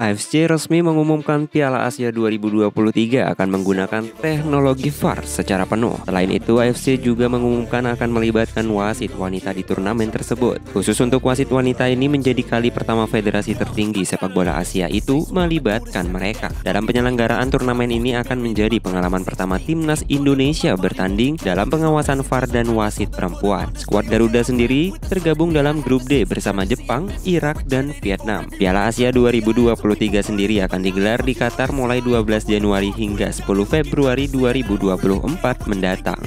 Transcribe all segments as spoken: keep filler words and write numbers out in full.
A F C resmi mengumumkan Piala Asia dua ribu dua puluh tiga akan menggunakan teknologi V A R secara penuh. Selain itu, A F C juga mengumumkan akan melibatkan wasit wanita di turnamen tersebut. Khusus untuk wasit wanita ini menjadi kali pertama federasi tertinggi sepak bola Asia itu melibatkan mereka. Dalam penyelenggaraan turnamen ini akan menjadi pengalaman pertama timnas Indonesia bertanding dalam pengawasan V A R dan wasit perempuan. Skuad Garuda sendiri tergabung dalam grup D bersama Jepang, Irak, dan Vietnam. Piala Asia dua ribu dua puluh tiga sendiri akan digelar di Qatar mulai dua belas Januari hingga sepuluh Februari dua ribu dua puluh empat mendatang.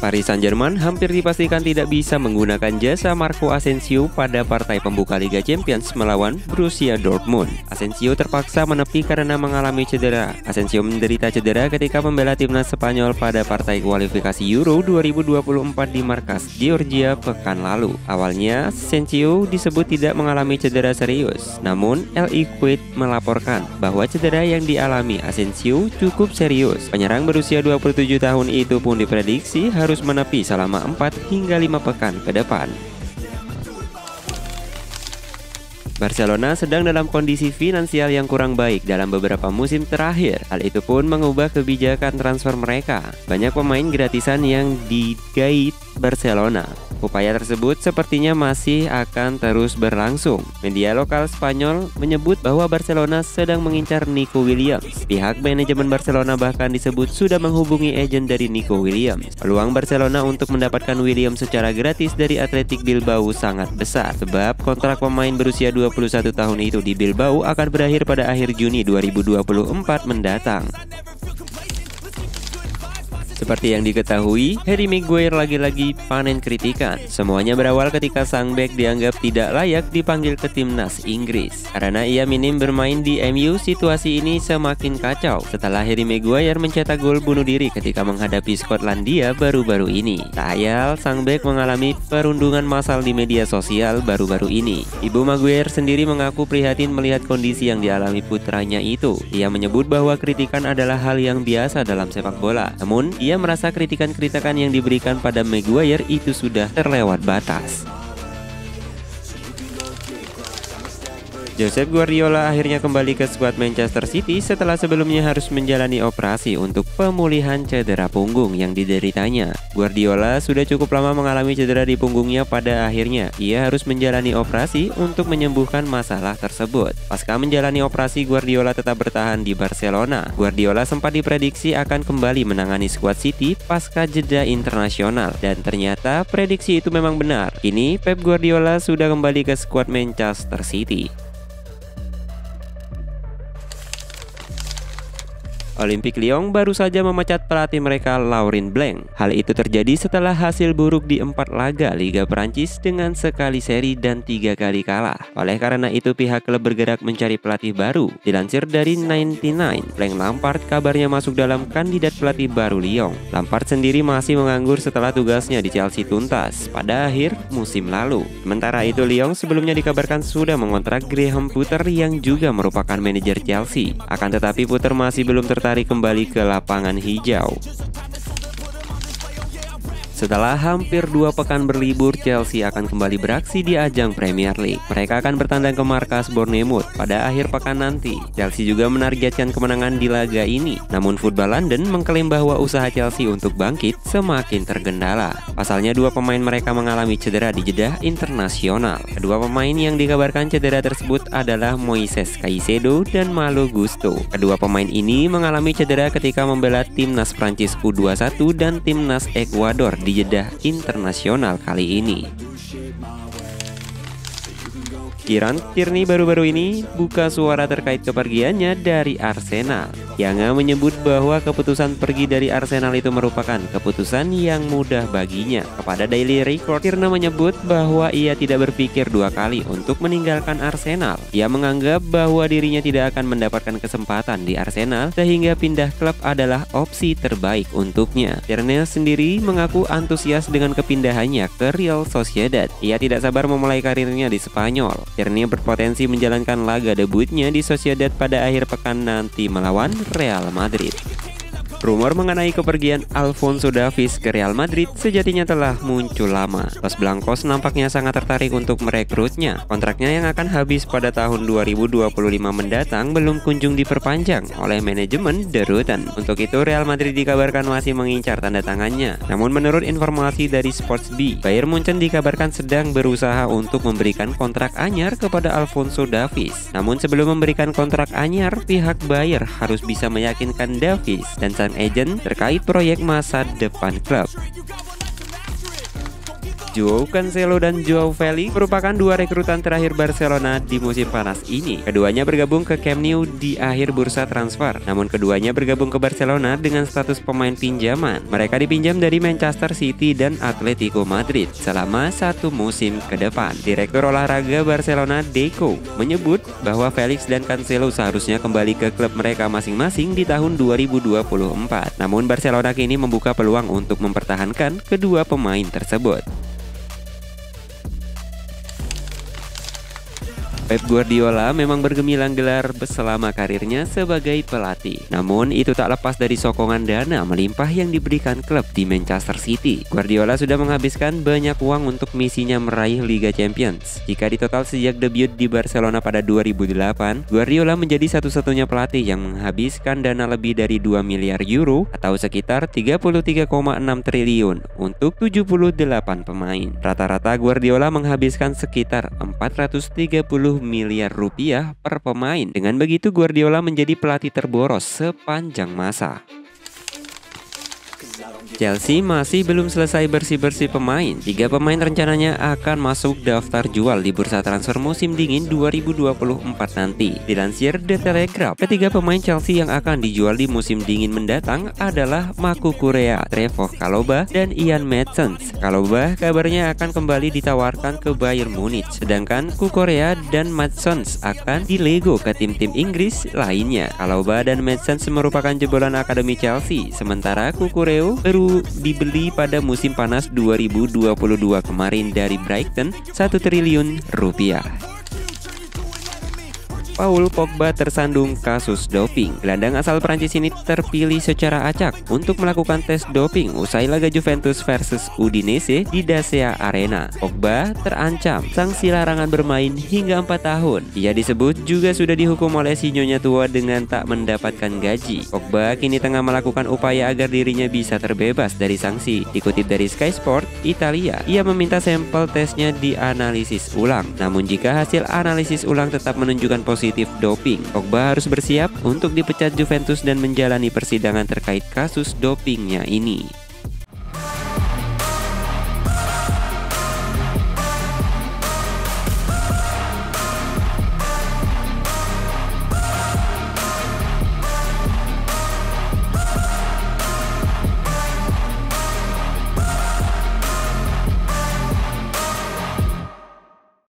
Paris Saint-Germain hampir dipastikan tidak bisa menggunakan jasa Marco Asensio pada partai pembuka Liga Champions melawan Borussia Dortmund. Asensio terpaksa menepi karena mengalami cedera. Asensio menderita cedera ketika membela timnas Spanyol pada partai kualifikasi Euro dua ribu dua puluh empat di markas Georgia pekan lalu. Awalnya, Asensio disebut tidak mengalami cedera serius. Namun, L'Équipe melaporkan bahwa cedera yang dialami Asensio cukup serius. Penyerang berusia dua puluh tujuh tahun itu pun diprediksi harus Terus menepi selama empat hingga lima pekan ke depan. Barcelona sedang dalam kondisi finansial yang kurang baik dalam beberapa musim terakhir. Hal itu pun mengubah kebijakan transfer mereka. Banyak pemain gratisan yang digait Barcelona. Upaya tersebut sepertinya masih akan terus berlangsung. Media lokal Spanyol menyebut bahwa Barcelona sedang mengincar Nico Williams. Pihak manajemen Barcelona bahkan disebut sudah menghubungi agen dari Nico Williams. Peluang Barcelona untuk mendapatkan Williams secara gratis dari Athletic Bilbao sangat besar, sebab kontrak pemain berusia dua puluh satu tahun itu di Bilbao akan berakhir pada akhir Juni dua ribu dua puluh empat mendatang. Seperti yang diketahui, Harry Maguire lagi-lagi panen kritikan. Semuanya berawal ketika sang bek dianggap tidak layak dipanggil ke timnas Inggris. Karena ia minim bermain di M U, situasi ini semakin kacau setelah Harry Maguire mencetak gol bunuh diri ketika menghadapi Skotlandia baru-baru ini. Tak ayal, sang bek mengalami perundungan massal di media sosial baru-baru ini. Ibu Maguire sendiri mengaku prihatin melihat kondisi yang dialami putranya itu. Ia menyebut bahwa kritikan adalah hal yang biasa dalam sepak bola. Namun, ia Ia merasa kritikan-kritikan yang diberikan pada Maguire itu sudah terlewat batas. Josep Guardiola akhirnya kembali ke skuad Manchester City setelah sebelumnya harus menjalani operasi untuk pemulihan cedera punggung yang dideritanya. Guardiola sudah cukup lama mengalami cedera di punggungnya, pada akhirnya ia harus menjalani operasi untuk menyembuhkan masalah tersebut. Pasca menjalani operasi, Guardiola tetap bertahan di Barcelona. Guardiola sempat diprediksi akan kembali menangani skuad City pasca jeda internasional, dan ternyata prediksi itu memang benar. Kini Pep Guardiola sudah kembali ke skuad Manchester City. Olimpik Lyon baru saja memecat pelatih mereka Laurent Blanc. Hal itu terjadi setelah hasil buruk di empat laga Liga Prancis dengan sekali seri dan tiga kali kalah. Oleh karena itu, pihak klub bergerak mencari pelatih baru. Dilansir dari sembilan puluh sembilan, Frank Lampard kabarnya masuk dalam kandidat pelatih baru Lyon. Lampard sendiri masih menganggur setelah tugasnya di Chelsea tuntas pada akhir musim lalu. Sementara itu, Lyon sebelumnya dikabarkan sudah mengontrak Graham Potter yang juga merupakan manajer Chelsea. Akan tetapi, Potter masih belum tertarik Tarik kembali ke lapangan hijau. Setelah hampir dua pekan berlibur, Chelsea akan kembali beraksi di ajang Premier League. Mereka akan bertandang ke markas Bournemouth pada akhir pekan nanti. Chelsea juga menargetkan kemenangan di laga ini. Namun Football London mengklaim bahwa usaha Chelsea untuk bangkit semakin tergendala. Pasalnya, dua pemain mereka mengalami cedera di jeda internasional. Kedua pemain yang dikabarkan cedera tersebut adalah Moises Caicedo dan Malo Gusto. Kedua pemain ini mengalami cedera ketika membela timnas Prancis U dua puluh satu dan timnas Ekuador di jeda internasional kali ini. Kieran Tierney baru-baru ini buka suara terkait kepergiannya dari Arsenal. Tierney menyebut bahwa keputusan pergi dari Arsenal itu merupakan keputusan yang mudah baginya. Kepada Daily Record, Tierney menyebut bahwa ia tidak berpikir dua kali untuk meninggalkan Arsenal. Ia menganggap bahwa dirinya tidak akan mendapatkan kesempatan di Arsenal, sehingga pindah klub adalah opsi terbaik untuknya. Tierney sendiri mengaku antusias dengan kepindahannya ke Real Sociedad. Ia tidak sabar memulai karirnya di Spanyol. Tierney berpotensi menjalankan laga debutnya di Sociedad pada akhir pekan nanti melawan Real Madrid. Rumor mengenai kepergian Alphonso Davies ke Real Madrid sejatinya telah muncul lama. Los Blancos nampaknya sangat tertarik untuk merekrutnya. Kontraknya yang akan habis pada tahun dua ribu dua puluh lima mendatang belum kunjung diperpanjang oleh manajemen The Rutan. Untuk itu Real Madrid dikabarkan masih mengincar tanda tangannya. Namun menurut informasi dari SportsBee, Bayern Munchen dikabarkan sedang berusaha untuk memberikan kontrak anyar kepada Alphonso Davies. Namun sebelum memberikan kontrak anyar, pihak Bayern harus bisa meyakinkan Davies dan sang agent terkait proyek masa depan klub. João Cancelo dan João Félix merupakan dua rekrutan terakhir Barcelona di musim panas ini. Keduanya bergabung ke Camp Nou di akhir bursa transfer. Namun keduanya bergabung ke Barcelona dengan status pemain pinjaman. Mereka dipinjam dari Manchester City dan Atletico Madrid selama satu musim ke depan. Direktur olahraga Barcelona, Deco, menyebut bahwa Félix dan Cancelo seharusnya kembali ke klub mereka masing-masing di tahun dua ribu dua puluh empat. Namun Barcelona kini membuka peluang untuk mempertahankan kedua pemain tersebut. Pep Guardiola memang bergemilang gelar selama karirnya sebagai pelatih. Namun itu tak lepas dari sokongan dana melimpah yang diberikan klub di Manchester City. Guardiola sudah menghabiskan banyak uang untuk misinya meraih Liga Champions. Jika ditotal sejak debut di Barcelona pada dua ribu delapan, Guardiola menjadi satu-satunya pelatih yang menghabiskan dana lebih dari dua miliar euro atau sekitar tiga puluh tiga koma enam triliun untuk tujuh puluh delapan pemain. Rata-rata Guardiola menghabiskan sekitar empat ratus tiga puluh miliar rupiah per pemain. Dengan begitu Guardiola menjadi pelatih terboros sepanjang masa. Chelsea masih belum selesai bersih-bersih pemain. Tiga pemain rencananya akan masuk daftar jual di bursa transfer musim dingin dua ribu dua puluh empat nanti. Dilansir The Telegraph, ketiga pemain Chelsea yang akan dijual di musim dingin mendatang adalah Marco Correa, Trevor Chalobah, dan Ian Madsens. Chalobah kabarnya akan kembali ditawarkan ke Bayern Munich, sedangkan Correa dan Madsens akan dilego ke tim-tim Inggris lainnya. Chalobah dan Madsens merupakan jebolan akademi Chelsea, sementara Cucurella baru dibeli pada musim panas dua ribu dua puluh dua kemarin dari Brighton satu triliun rupiah. Paul Pogba tersandung kasus doping. Gelandang asal Prancis ini terpilih secara acak untuk melakukan tes doping usai laga Juventus versus Udinese di Dacia Arena. Pogba terancam sanksi larangan bermain hingga empat tahun. Ia disebut juga sudah dihukum oleh sinyonya tua dengan tak mendapatkan gaji. Pogba kini tengah melakukan upaya agar dirinya bisa terbebas dari sanksi. Dikutip dari Sky Sport Italia, ia meminta sampel tesnya dianalisis ulang. Namun jika hasil analisis ulang tetap menunjukkan positif doping, Pogba harus bersiap untuk dipecat Juventus dan menjalani persidangan terkait kasus dopingnya ini.